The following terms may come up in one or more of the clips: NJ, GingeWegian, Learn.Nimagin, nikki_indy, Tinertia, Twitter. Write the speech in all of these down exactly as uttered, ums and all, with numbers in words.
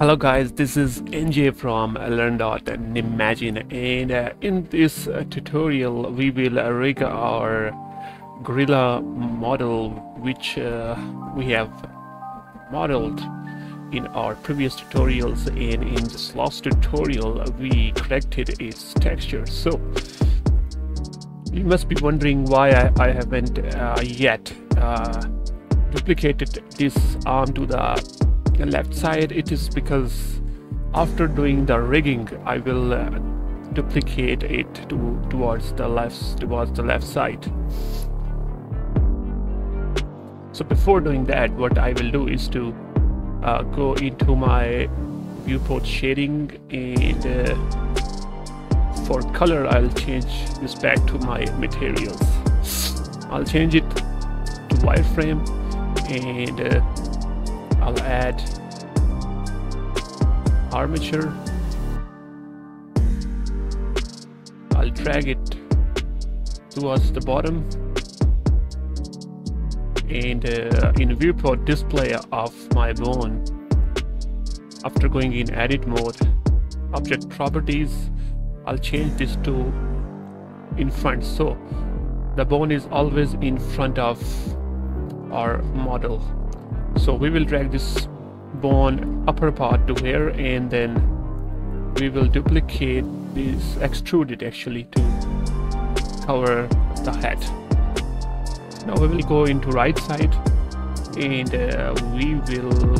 Hello guys, this is N J from Learn.Nimagin, and uh, in this uh, tutorial we will uh, rig our gorilla model which uh, we have modeled in our previous tutorials, and in this last tutorial we corrected its texture. So you must be wondering why I, I haven't uh, yet uh, duplicated this arm to the the left side. It is because after doing the rigging I will uh, duplicate it to towards the left towards the left side. So before doing that, what I will do is to uh, go into my viewport shading, and uh, for color I'll change this back to my materials. I'll change it to wireframe, and uh, I'll add armature. I'll drag it towards the bottom, and uh, in viewport display of my bone, after going in edit mode, object properties, I'll change this to in front, so the bone is always in front of our model. So we will drag this bone upper part to here, and then we will duplicate this, extrude it actually to cover the head. Now we will go into right side, and uh, we will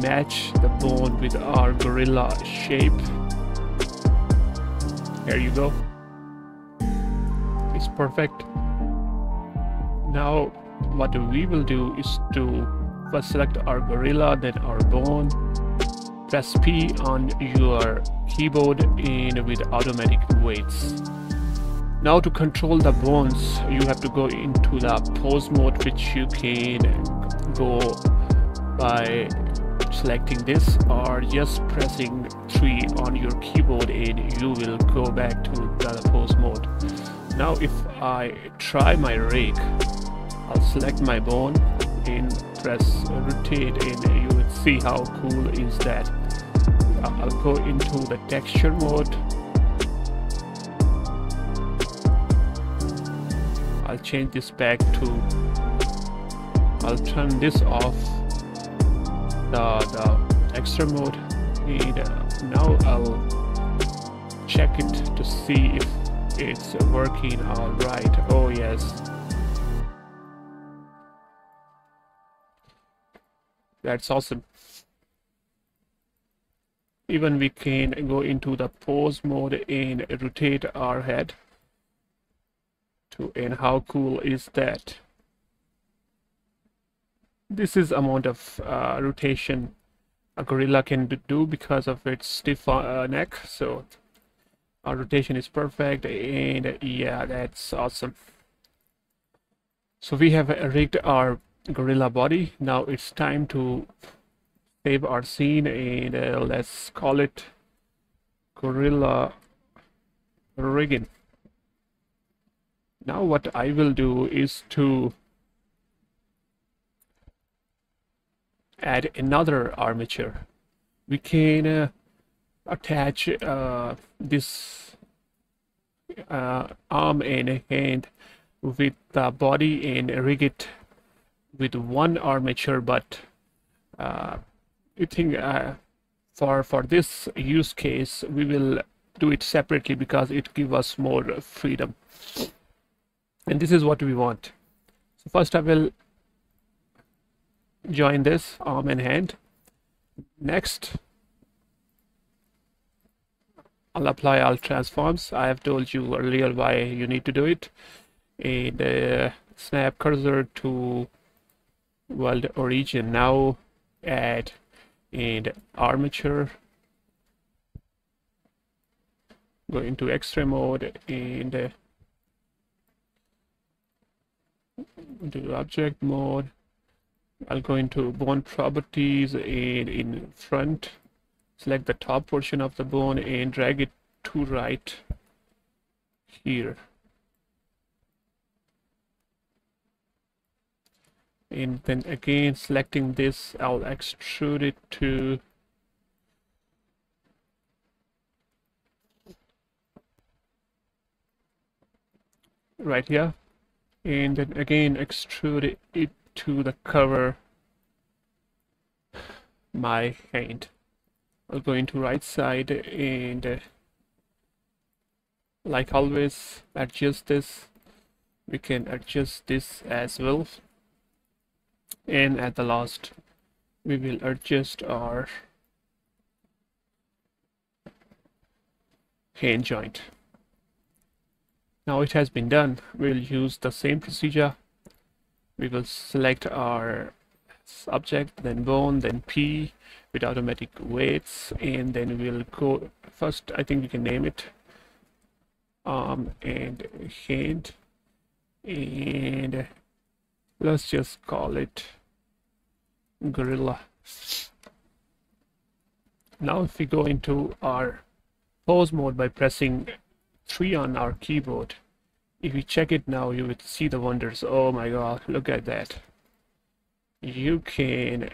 match the bone with our gorilla shape. There you go, it's perfect. Now what we will do is to first select our gorilla, then our bone, press P on your keyboard, and with automatic weights. Now to control the bones you have to go into the pose mode, which you can go by selecting this or just pressing three on your keyboard, and you will go back to the pose mode. Now if I try my rig, I'll select my bone and press rotate, and you will see how cool is that. I'll go into the texture mode. I'll change this back to, I'll turn this off, the, the texture mode, and uh, now I'll check it to see if it's working all right. Oh yes, that's awesome. Even we can go into the pose mode and rotate our head to, and how cool is that? This is amount of uh, rotation a gorilla can do because of its stiff uh, neck. So our rotation is perfect, and yeah, that's awesome. So we have rigged our gorilla body. Now it's time to save our scene, and uh, let's call it gorilla rigging. Now what I will do is to add another armature. We can uh, attach uh, this uh, arm and hand with the body and rig it with one armature, but uh, I think uh, for for this use case we will do it separately because it gives us more freedom, and this is what we want. So first I will join this arm and hand. Next I'll apply all transforms. I have told you earlier why you need to do it, and uh, snap cursor to world origin. Now add and armature, go into X-ray mode, and uh, into object mode. I'll go into bone properties, and in front select the top portion of the bone and drag it to right here, and then again selecting this I'll extrude it to right here, and then again extrude it to the cover my hand. I'll go into right side and uh, like always adjust this. We can adjust this as well, and at the last we will adjust our hand joint. Now it has been done. We'll use the same procedure. We will select our subject, then bone, then P with automatic weights, and then we'll go first. I think we can name it arm and hand, and let's just call it gorilla. Now if we go into our pose mode by pressing three on our keyboard, if you check it now, you would see the wonders. Oh my god, look at that. You can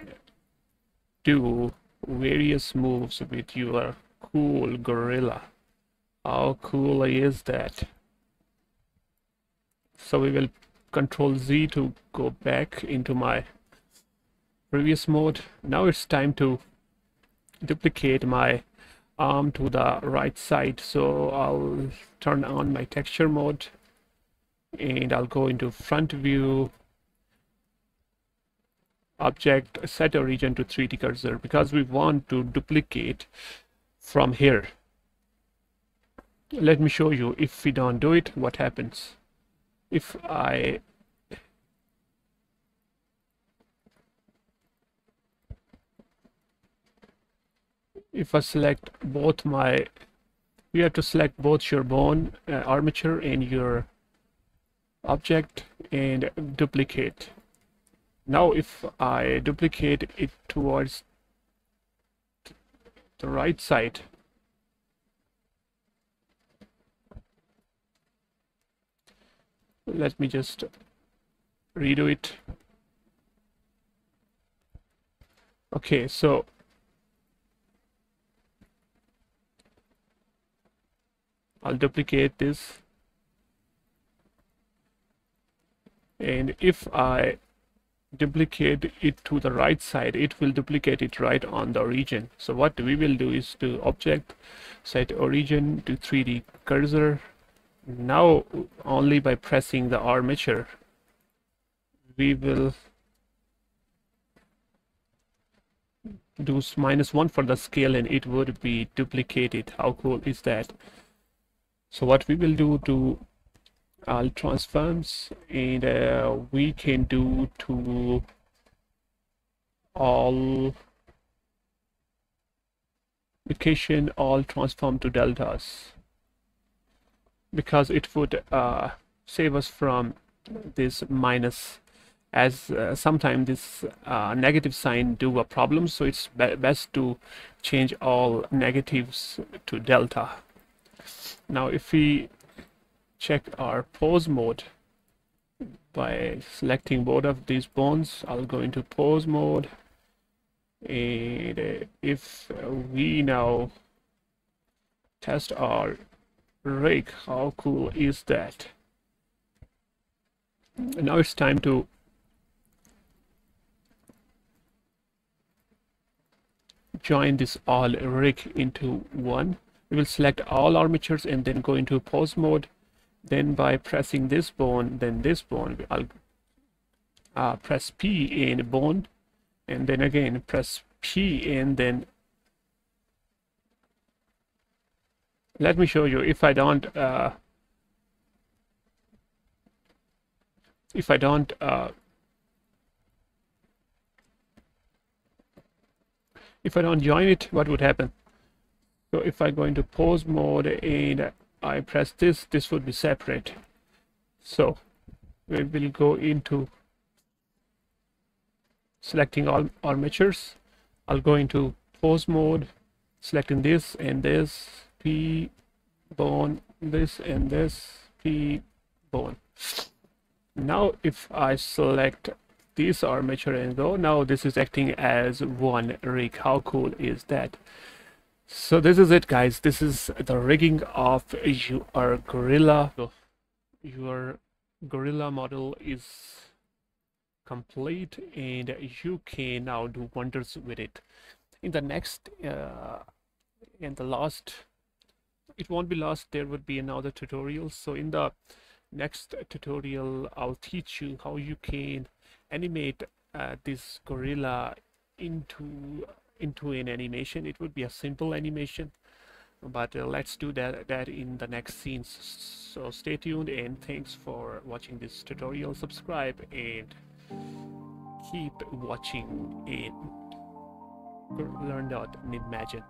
do various moves with your cool gorilla. How cool is that? So we will control Z to go back into my previous mode. Now it's time to duplicate my arm to the right side, so I'll turn on my texture mode and I'll go into front view, object, set a region to three D cursor, because we want to duplicate from here. Let me show you, if we don't do it, what happens. If I if I select both my, you have to select both your bone uh, armature and your object and duplicate. Now if I duplicate it towards the right side, let me just redo it. Okay, so I'll duplicate this, and if I duplicate it to the right side, it will duplicate it right on the origin. So what we will do is to object, set origin to three D cursor. Now only by pressing the armature we will do minus one for the scale, and it would be duplicated. How cool is that? So what we will do to I'll transforms, and uh, we can do to all location, all transform to deltas, because it would uh, save us from this minus, as uh, sometimes this uh, negative sign do a problem. So it's be best to change all negatives to delta. Now if we check our pose mode by selecting both of these bones, I'll go into pose mode, and if we now test our rig, how cool is that? Now it's time to join this all rig into one. We will select all armatures and then go into pose mode. Then by pressing this bone, then this bone, I'll uh, press P and bone, and then again press P, and then let me show you. If I don't uh, if I don't uh, if I don't join it, what would happen? So if I go into pose mode and I press this, this would be separate. So we will go into selecting all armatures. I'll go into pose mode, selecting this and this, P bone, this and this, P bone. Now if I select this armature and go, now this is acting as one rig. How cool is that? So this is it guys, this is the rigging of your gorilla. your gorilla model is complete and you can now do wonders with it. In the next uh, in the last it won't be last there would be another tutorial. So in the next tutorial I'll teach you how you can animate uh, this gorilla into into an animation. It would be a simple animation, but uh, let's do that that in the next scenes. So stay tuned and thanks for watching this tutorial. Subscribe and keep watching in Learn dot Nimagin.